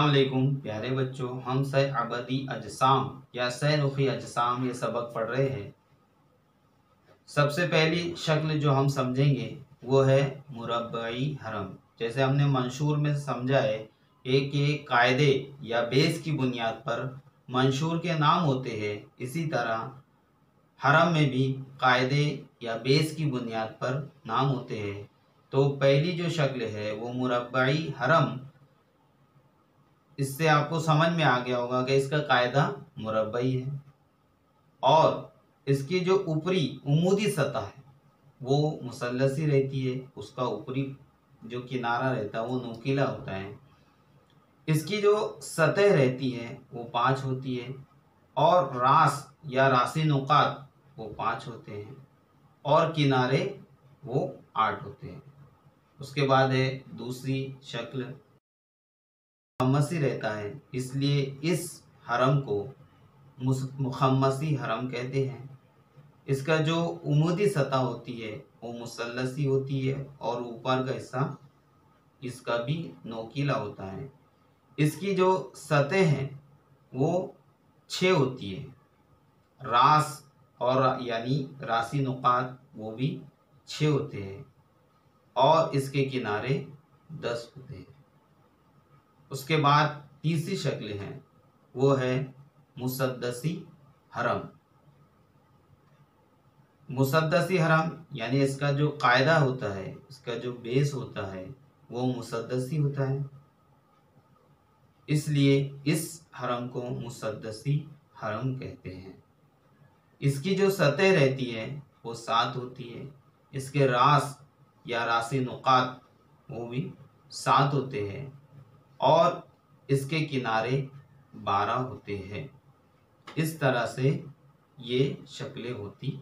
अस्सलामुअलैकुम प्यारे बच्चों, हम से अबदी अजसाम या सैनुफी अजसाम ये सबक पढ़ रहे हैं। सबसे पहली शक्ल जो हम समझेंगे वो है मुरब्बई हरम। जैसे हमने मंशूर में समझा है, एक कायदे या बेस की बुनियाद पर मंशूर के नाम होते हैं, इसी तरह हरम में भी कायदे या बेस की बुनियाद पर नाम होते हैं। तो पहली जो शक्ल है वो मुरब्बई हरम। इससे आपको समझ में आ गया होगा कि इसका कायदा मुरब्बई है और इसकी जो ऊपरी उमूदी सतह है वो मुसल्लसी रहती है, उसका ऊपरी जो किनारा रहता है वो नुकीला होता है। इसकी जो सतह रहती है वो 5 होती है और रास या रासी नुकात वो 5 होते हैं और किनारे वो 8 होते हैं। उसके बाद है दूसरी शक्ल मुखम्मसी रहता है, इसलिए इस हरम को मुखम्मसी हरम कहते हैं। इसका जो उमूदी सतह होती है वो मुसल्लसी होती है और ऊपर का हिस्सा इसका भी नोकीला होता है। इसकी जो सतह है वो 6 होती है, रास और यानी रासी नुकात वो भी 6 होते हैं और इसके किनारे 10 होते हैं। उसके बाद तीसरी शक्ल है वो है मुसद्दसी हरम। मुसद्दसी हरम यानी इसका जो कायदा होता है, इसका जो बेस होता है वो मुसद्दसी होता है, इसलिए इस हरम को मुसद्दसी हरम कहते हैं। इसकी जो सतह रहती है वो 7 होती है, इसके रास या रासी नुकात वो भी 7 होते हैं और इसके किनारे 12 होते हैं। इस तरह से ये शक्लें होती